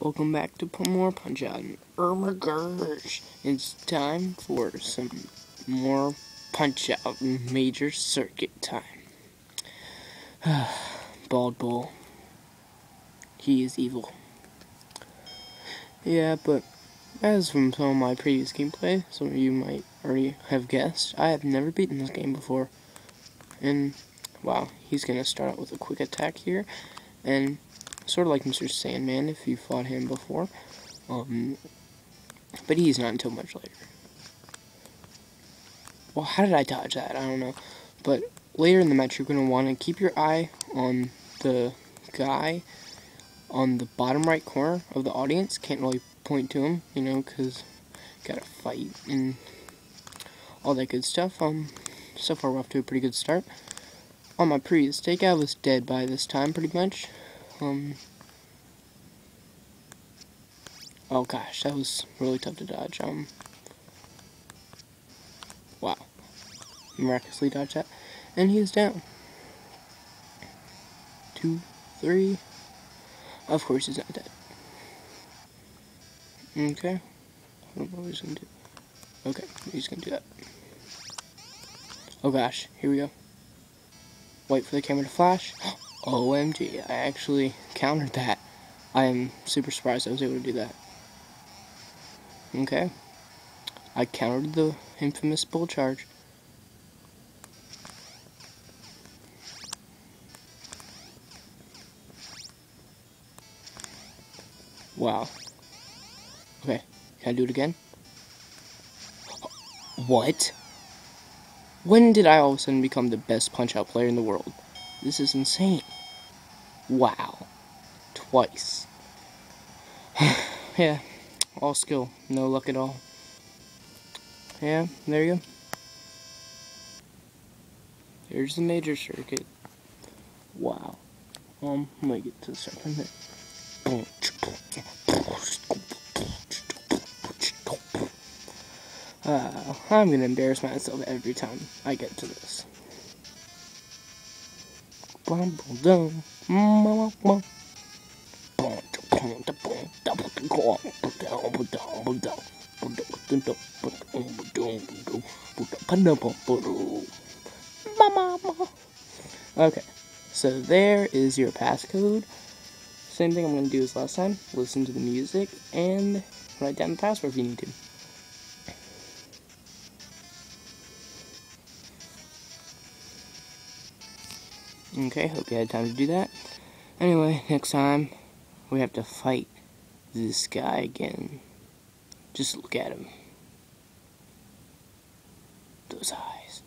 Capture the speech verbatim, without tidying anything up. Welcome back to more Punch Out! Oh my gosh, it's time for some more Punch Out! Major circuit time. Bald Bull. He is evil. Yeah, but as from some of my previous gameplay, some of you might already have guessed, I have never beaten this game before. And wow, he's gonna start out with a quick attack here, and sort of like Mister Sandman, if you fought him before. Um, but he's not until much later. Well, how did I dodge that? I don't know. But later in the match, you're going to want to keep your eye on the guy on the bottom right corner of the audience. Can't really point to him, you know, because got to fight and all that good stuff. Um, so far, we're off to a pretty good start. On my previous take, I was dead by this time, pretty much. Um, oh gosh, that was really tough to dodge. Um, wow, miraculously dodged that, and he's down. Two, three. Of course, he's not dead. Okay, I don't know what he's gonna do. Okay, he's gonna do that. Oh gosh, here we go. Wait for the camera to flash. O M G, I actually countered that. I am super surprised I was able to do that. Okay. I countered the infamous bull charge. Wow. Okay, can I do it again? What? When did I all of a sudden become the best Punch-Out player in the world? This is insane. Wow. Twice. Yeah. All skill. No luck at all. Yeah, there you go. Here's the major circuit. Wow. Um, I might get to the second bit. Uh, I'm gonna embarrass myself every time I get to this. Okay, so there is your passcode. Same thing I'm going to do as last time. Listen to the music and write down the password if you need to. Okay, hope you had time to do that. Anyway, next time, we have to fight this guy again. Just look at him. Those eyes.